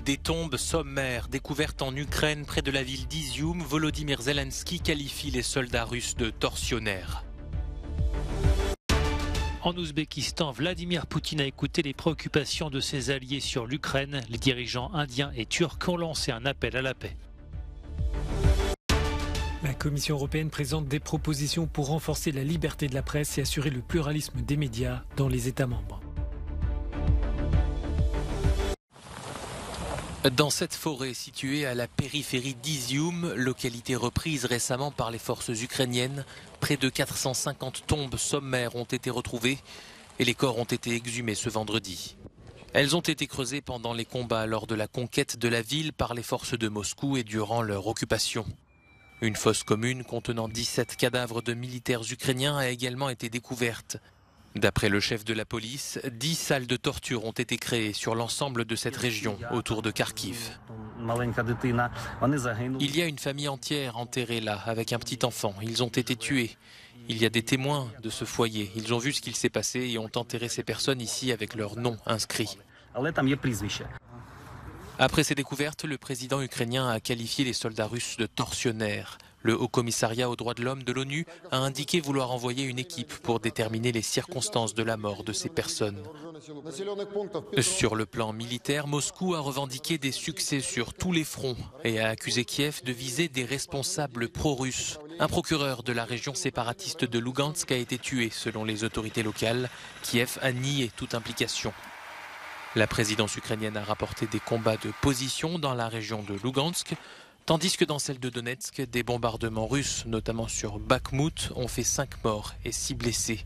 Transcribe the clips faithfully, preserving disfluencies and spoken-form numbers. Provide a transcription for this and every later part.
des tombes sommaires découvertes en Ukraine près de la ville d'Izium, Volodymyr Zelensky qualifie les soldats russes de tortionnaires. En Ouzbékistan, Vladimir Poutine a écouté les préoccupations de ses alliés sur l'Ukraine. Les dirigeants indiens et turcs ont lancé un appel à la paix. La Commission européenne présente des propositions pour renforcer la liberté de la presse et assurer le pluralisme des médias dans les États membres. Dans cette forêt située à la périphérie d'Izium, localité reprise récemment par les forces ukrainiennes, près de quatre cent cinquante tombes sommaires ont été retrouvées et les corps ont été exhumés ce vendredi. Elles ont été creusées pendant les combats lors de la conquête de la ville par les forces de Moscou et durant leur occupation. Une fosse commune contenant dix-sept cadavres de militaires ukrainiens a également été découverte. D'après le chef de la police, dix salles de torture ont été créées sur l'ensemble de cette région, autour de Kharkiv. Il y a une famille entière enterrée là, avec un petit enfant. Ils ont été tués. Il y a des témoins de ce foyer. Ils ont vu ce qu'il s'est passé et ont enterré ces personnes ici avec leur nom inscrit. Après ces découvertes, le président ukrainien a qualifié les soldats russes de tortionnaires. Le Haut-Commissariat aux droits de l'homme de l'ONU a indiqué vouloir envoyer une équipe pour déterminer les circonstances de la mort de ces personnes. Sur le plan militaire, Moscou a revendiqué des succès sur tous les fronts et a accusé Kiev de viser des responsables pro-russes. Un procureur de la région séparatiste de Lugansk a été tué, selon les autorités locales. Kiev a nié toute implication. La présidence ukrainienne a rapporté des combats de position dans la région de Lugansk, tandis que dans celle de Donetsk, des bombardements russes, notamment sur Bakhmut, ont fait cinq morts et six blessés.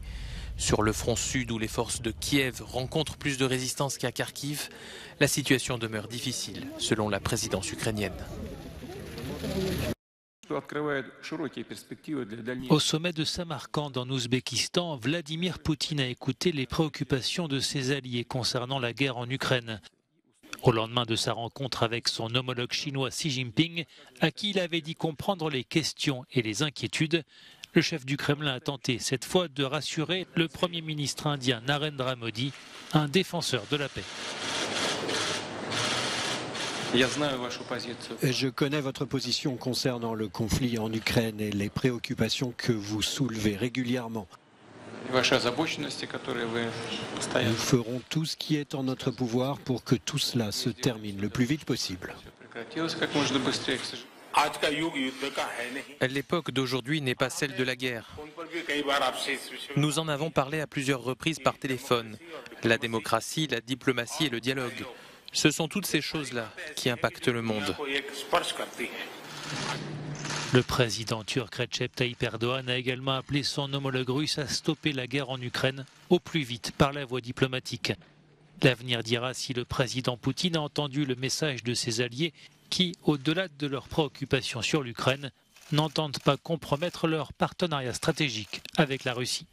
Sur le front sud, où les forces de Kiev rencontrent plus de résistance qu'à Kharkiv, la situation demeure difficile, selon la présidence ukrainienne. Au sommet de Samarcande en Ouzbékistan, Vladimir Poutine a écouté les préoccupations de ses alliés concernant la guerre en Ukraine. Au lendemain de sa rencontre avec son homologue chinois Xi Jinping, à qui il avait dit comprendre les questions et les inquiétudes, le chef du Kremlin a tenté cette fois de rassurer le Premier ministre indien Narendra Modi, un défenseur de la paix. Je connais votre position concernant le conflit en Ukraine et les préoccupations que vous soulevez régulièrement. Nous ferons tout ce qui est en notre pouvoir pour que tout cela se termine le plus vite possible. L'époque d'aujourd'hui n'est pas celle de la guerre. Nous en avons parlé à plusieurs reprises par téléphone. La démocratie, la diplomatie et le dialogue. Ce sont toutes ces choses-là qui impactent le monde. Le président turc Recep Tayyip Erdogan a également appelé son homologue russe à stopper la guerre en Ukraine au plus vite par la voie diplomatique. L'avenir dira si le président Poutine a entendu le message de ses alliés qui, au-delà de leurs préoccupations sur l'Ukraine, n'entendent pas compromettre leur partenariat stratégique avec la Russie.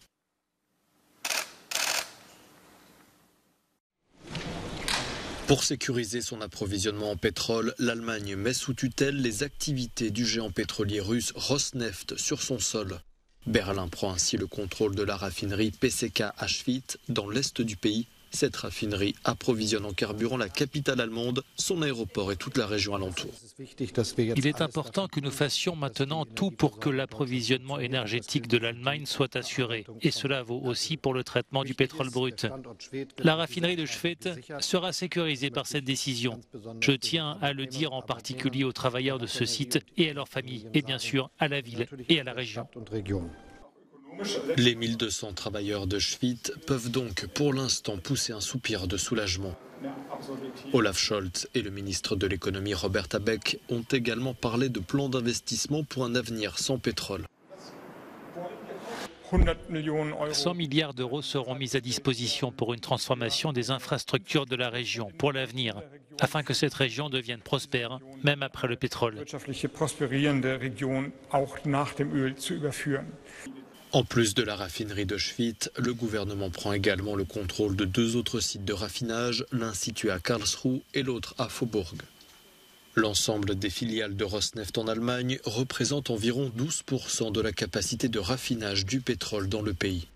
Pour sécuriser son approvisionnement en pétrole, l'Allemagne met sous tutelle les activités du géant pétrolier russe Rosneft sur son sol. Berlin prend ainsi le contrôle de la raffinerie P C K Schwedt dans l'est du pays. Cette raffinerie approvisionne en carburant la capitale allemande, son aéroport et toute la région alentour. Il est important que nous fassions maintenant tout pour que l'approvisionnement énergétique de l'Allemagne soit assuré. Et cela vaut aussi pour le traitement du pétrole brut. La raffinerie de Schwedt sera sécurisée par cette décision. Je tiens à le dire en particulier aux travailleurs de ce site et à leurs familles, et bien sûr à la ville et à la région. Les mille deux cents travailleurs de Schwedt peuvent donc pour l'instant pousser un soupir de soulagement. Olaf Scholz et le ministre de l'économie Robert Habeck ont également parlé de plans d'investissement pour un avenir sans pétrole. cent milliards d'euros seront mis à disposition pour une transformation des infrastructures de la région pour l'avenir, afin que cette région devienne prospère, même après le pétrole. En plus de la raffinerie de Schwedt, le gouvernement prend également le contrôle de deux autres sites de raffinage, l'un situé à Karlsruhe et l'autre à Faubourg. L'ensemble des filiales de Rosneft en Allemagne représente environ douze pour cent de la capacité de raffinage du pétrole dans le pays.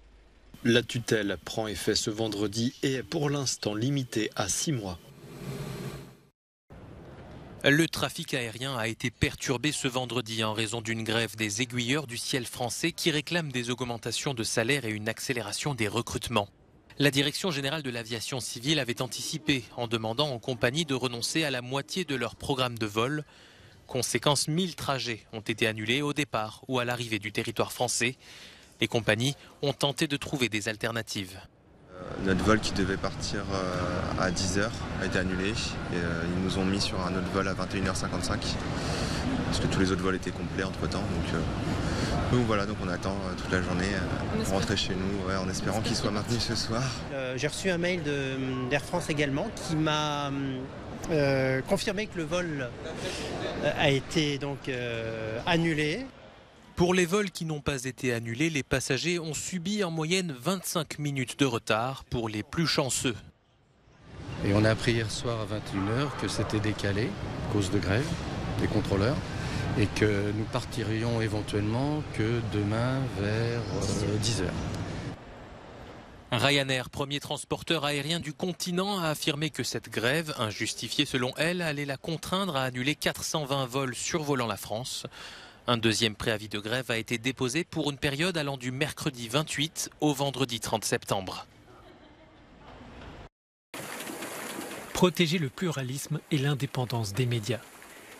La tutelle prend effet ce vendredi et est pour l'instant limitée à six mois. Le trafic aérien a été perturbé ce vendredi en raison d'une grève des aiguilleurs du ciel français qui réclament des augmentations de salaire et une accélération des recrutements. La Direction générale de l'aviation civile avait anticipé en demandant aux compagnies de renoncer à la moitié de leur programme de vol. Conséquence, mille trajets ont été annulés au départ ou à l'arrivée du territoire français. Les compagnies ont tenté de trouver des alternatives. Notre vol qui devait partir à dix heures a été annulé. Et ils nous ont mis sur un autre vol à vingt et une heures cinquante-cinq parce que tous les autres vols étaient complets entre temps. Donc, donc voilà, donc on attend toute la journée pour rentrer chez nous ouais, en espérant qu'il soit maintenu ce soir. Euh, j'ai reçu un mail d'Air France également qui m'a euh, confirmé que le vol a été donc euh, annulé. Pour les vols qui n'ont pas été annulés, les passagers ont subi en moyenne vingt-cinq minutes de retard pour les plus chanceux. Et on a appris hier soir à vingt et une heures que c'était décalé à cause de grève des contrôleurs et que nous partirions éventuellement que demain vers dix heures. Ryanair, premier transporteur aérien du continent, a affirmé que cette grève, injustifiée selon elle, allait la contraindre à annuler quatre cent vingt vols survolant la France. Un deuxième préavis de grève a été déposé pour une période allant du mercredi vingt-huit au vendredi trente septembre. Protéger le pluralisme et l'indépendance des médias.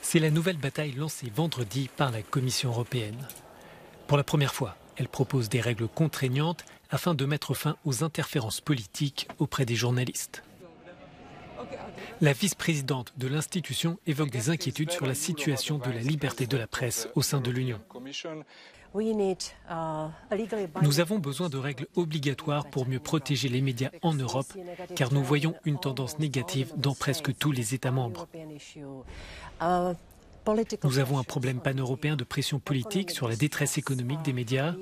C'est la nouvelle bataille lancée vendredi par la Commission européenne. Pour la première fois, elle propose des règles contraignantes afin de mettre fin aux interférences politiques auprès des journalistes. La vice-présidente de l'institution évoque des inquiétudes sur la situation de la liberté de la presse au sein de l'Union. Nous avons besoin de règles obligatoires pour mieux protéger les médias en Europe, car nous voyons une tendance négative dans presque tous les États membres. Nous avons un problème pan-européen de pression politique sur la détresse économique des médias.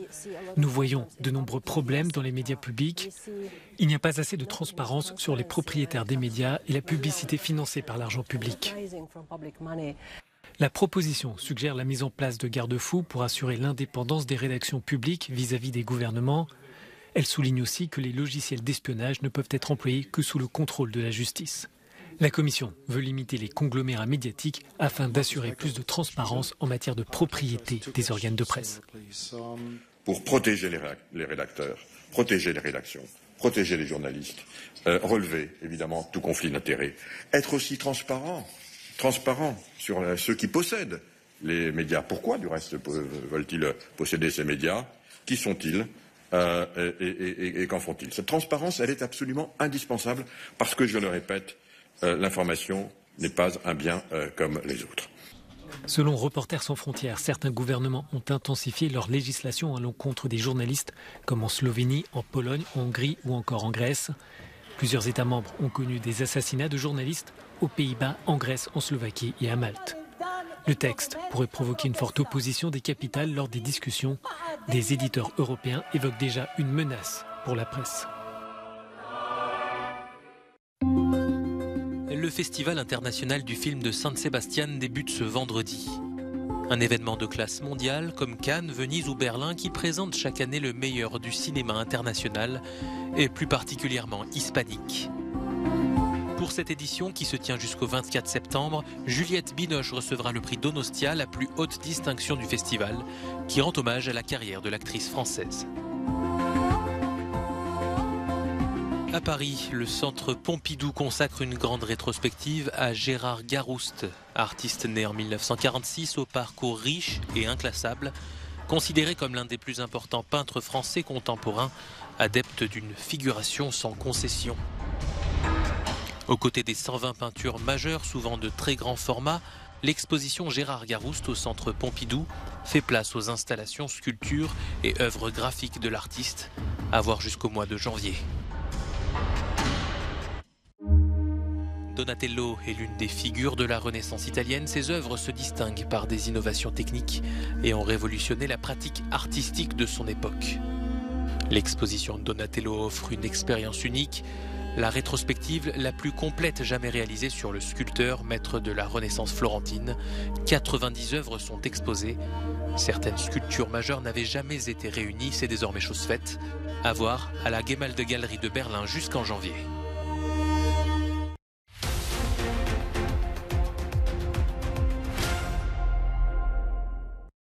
Nous voyons de nombreux problèmes dans les médias publics. Il n'y a pas assez de transparence sur les propriétaires des médias et la publicité financée par l'argent public. La proposition suggère la mise en place de garde-fous pour assurer l'indépendance des rédactions publiques vis-à-vis des gouvernements. Elle souligne aussi que les logiciels d'espionnage ne peuvent être employés que sous le contrôle de la justice. La Commission veut limiter les conglomérats médiatiques afin d'assurer plus de transparence en matière de propriété des organes de presse. Pour protéger les rédacteurs, protéger les rédactions, protéger les journalistes, euh, relever évidemment tout conflit d'intérêts, être aussi transparent, transparent sur euh, ceux qui possèdent les médias. Pourquoi du reste veulent-ils posséder ces médias? Qui sont-ils ? euh, et, et, et, et qu'en font-ils? Cette transparence, elle est absolument indispensable parce que, je le répète, Euh, l'information n'est pas un bien euh, comme les autres. Selon Reporters sans frontières, certains gouvernements ont intensifié leur législation à l'encontre des journalistes, comme en Slovénie, en Pologne, en Hongrie ou encore en Grèce. Plusieurs États membres ont connu des assassinats de journalistes aux Pays-Bas, en Grèce, en Slovaquie et à Malte. Le texte pourrait provoquer une forte opposition des capitales lors des discussions. Des éditeurs européens évoquent déjà une menace pour la presse. Le Festival international du film de Saint-Sébastien débute ce vendredi. Un événement de classe mondiale comme Cannes, Venise ou Berlin qui présente chaque année le meilleur du cinéma international et plus particulièrement hispanique. Pour cette édition qui se tient jusqu'au vingt-quatre septembre, Juliette Binoche recevra le prix Donostia, la plus haute distinction du festival, qui rend hommage à la carrière de l'actrice française. À Paris, le centre Pompidou consacre une grande rétrospective à Gérard Garouste, artiste né en mille neuf cent quarante-six au parcours riche et inclassable, considéré comme l'un des plus importants peintres français contemporains, adepte d'une figuration sans concession. Aux côtés des cent vingt peintures majeures, souvent de très grand format, l'exposition Gérard Garouste au centre Pompidou fait place aux installations, sculptures et œuvres graphiques de l'artiste, à voir jusqu'au mois de janvier. Donatello est l'une des figures de la Renaissance italienne. Ses œuvres se distinguent par des innovations techniques et ont révolutionné la pratique artistique de son époque. L'exposition Donatello offre une expérience unique, la rétrospective la plus complète jamais réalisée sur le sculpteur, maître de la Renaissance florentine. quatre-vingt-dix œuvres sont exposées. Certaines sculptures majeures n'avaient jamais été réunies, c'est désormais chose faite. À voir à la Gemäldegalerie de Berlin jusqu'en janvier.